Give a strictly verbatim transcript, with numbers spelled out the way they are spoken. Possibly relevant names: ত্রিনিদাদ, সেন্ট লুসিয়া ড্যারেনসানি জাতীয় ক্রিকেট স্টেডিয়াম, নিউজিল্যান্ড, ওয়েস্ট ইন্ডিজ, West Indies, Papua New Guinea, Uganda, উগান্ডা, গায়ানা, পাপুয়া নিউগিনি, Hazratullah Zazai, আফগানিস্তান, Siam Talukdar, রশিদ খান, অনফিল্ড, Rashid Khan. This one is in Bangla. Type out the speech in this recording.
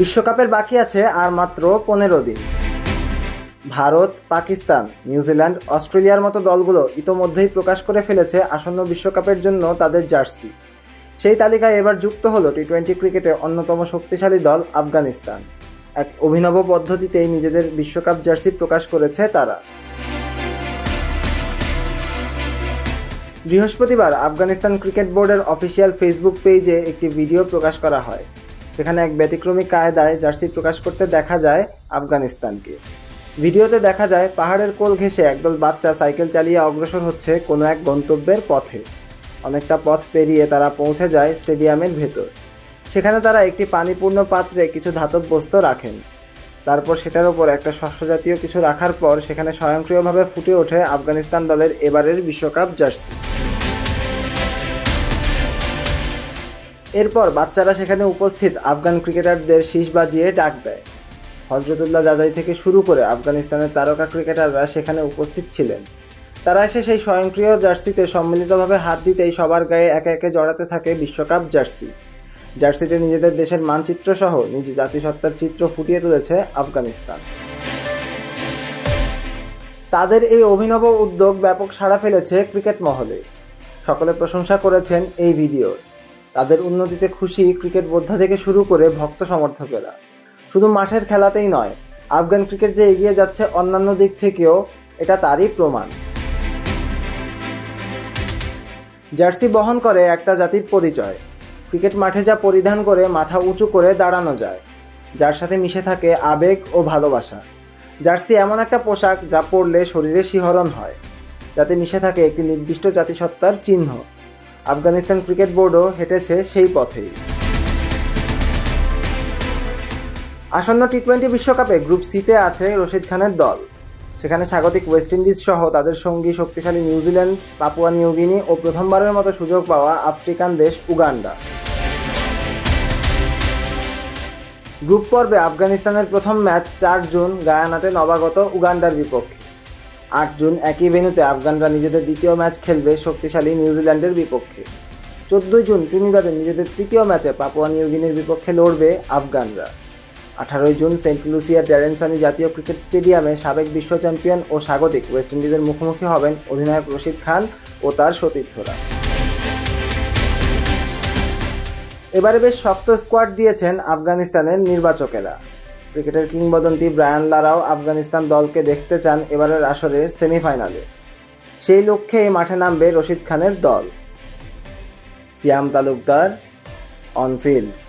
বিশ্বকাপের বাকি আছে আর মাত্র পনেরো দিন। ভারত, পাকিস্তান, নিউজিল্যান্ড, অস্ট্রেলিয়ার মতো দলগুলো ইতোমধ্যেই প্রকাশ করে ফেলেছে আসন্ন বিশ্বকাপের জন্য তাদের জার্সি। সেই তালিকায় এবার যুক্ত হলো টি টোয়েন্টি ক্রিকেটে অন্যতম শক্তিশালী দল আফগানিস্তান। এক অভিনব পদ্ধতিতেই নিজেদের বিশ্বকাপ জার্সি প্রকাশ করেছে তারা। বৃহস্পতিবার আফগানিস্তান ক্রিকেট বোর্ডের অফিসিয়াল ফেসবুক পেজে একটি ভিডিও প্রকাশ করা হয়। সেখানে এক ব্যতিক্রমী কায়দায় জার্সি প্রকাশ করতে দেখা যায় আফগানিস্তানকে। ভিডিওতে দেখা যায় পাহাড়ের কোল ঘেঁষে একদল বাচ্চা সাইকেল চালিয়ে অগ্রসর হচ্ছে কোনো এক গন্তব্যের পথে। অনেকটা পথ পেরিয়ে তারা পৌঁছে যায় স্টেডিয়ামের ভেতর। সেখানে তারা একটি পানিপূর্ণ পাত্রে কিছু ধাতব বস্তু রাখেন। তারপর সেটার ওপর একটা শস্য জাতীয় কিছু রাখার পর সেখানে স্বয়ংক্রিয়ভাবে ফুটে ওঠে আফগানিস্তান দলের এবারের বিশ্বকাপ জার্সি। এরপর বাচ্চারা সেখানে উপস্থিত আফগান ক্রিকেটারদের শীষ বাজিয়ে ডাক দেয়। হজরতুল্লাহ জাজাই থেকে শুরু করে আফগানিস্তানের তারকা ক্রিকেটাররা সেখানে উপস্থিত ছিলেন। তারা এসে সেই স্বয়ংক্রিয় জার্সিতে সম্মিলিতভাবে হাত দিতেই সবার গায়ে একে একে জড়াতে থাকে বিশ্বকাপ জার্সি। জার্সিতে নিজেদের দেশের মানচিত্রসহ নিজ জাতিসত্তার চিত্র ফুটিয়ে তুলেছে আফগানিস্তান। তাদের এই অভিনব উদ্যোগ ব্যাপক সাড়া ফেলেছে ক্রিকেট মহলে। সকলে প্রশংসা করেছেন এই ভিডিওর। তাদের উন্নতিতে খুশি ক্রিকেট বোদ্ধা থেকে শুরু করে ভক্ত সমর্থকেরা। শুধু মাঠের খেলাতেই নয়, আফগান ক্রিকেট যে এগিয়ে যাচ্ছে অন্যান্য দিক থেকেও এটা তারই প্রমাণ। জার্সি বহন করে একটা জাতির পরিচয়। ক্রিকেট মাঠে যা পরিধান করে মাথা উঁচু করে দাঁড়ানো যায়, যার সাথে মিশে থাকে আবেগ ও ভালোবাসা। জার্সি এমন একটা পোশাক যা পরলে শরীরে শিহরণ হয়, যাতে মিশে থাকে একটি নির্দিষ্ট জাতিসত্তার চিহ্ন। আফগানিস্তান ক্রিকেট বোর্ডও হেঁটেছে সেই পথেই। আসন্ন টি টোয়েন্টি বিশ্বকাপে গ্রুপ সিতে আছে রশিদ খানের দল। সেখানে স্বাগতিক ওয়েস্ট ইন্ডিজ সহ তাদের সঙ্গী শক্তিশালী নিউজিল্যান্ড, পাপুয়া নিউগিনি ও প্রথমবারের মতো সুযোগ পাওয়া আফ্রিকান দেশ উগান্ডা। গ্রুপ পর্বে আফগানিস্তানের প্রথম ম্যাচ চার জুন গায়ানাতে নবাগত উগান্ডার বিপক্ষে। আট জুন একই ভেন্যুতে আফগানরা নিজেদের দ্বিতীয় ম্যাচ খেলবে শক্তিশালী নিউজিল্যান্ডের বিপক্ষে। চোদ্দোই জুন ত্রিনিদাদে নিজেদের তৃতীয় ম্যাচে পাপুয়া নিউগিনির বিপক্ষে লড়বে আফগানরা। আঠারোই জুন সেন্ট লুসিয়া ড্যারেনসানি জাতীয় ক্রিকেট স্টেডিয়ামে সাবেক বিশ্ব চ্যাম্পিয়ন ও স্বাগতিক ওয়েস্ট ইন্ডিজের মুখোমুখি হবেন অধিনায়ক রশিদ খান ও তার সতীর্থরা। এবারে বেশ শক্ত স্কোয়াড দিয়েছেন আফগানিস্তানের নির্বাচকেরা। ক্রিকেটের কিংবদন্তি ব্রায়ান লারাও আফগানিস্তান দলকে দেখতে চান এবারের আসরের সেমিফাইনালে। সেই লক্ষ্যেই মাঠে নামবে রশিদ খানের দল। সিয়াম তালুকদার, অনফিল্ড।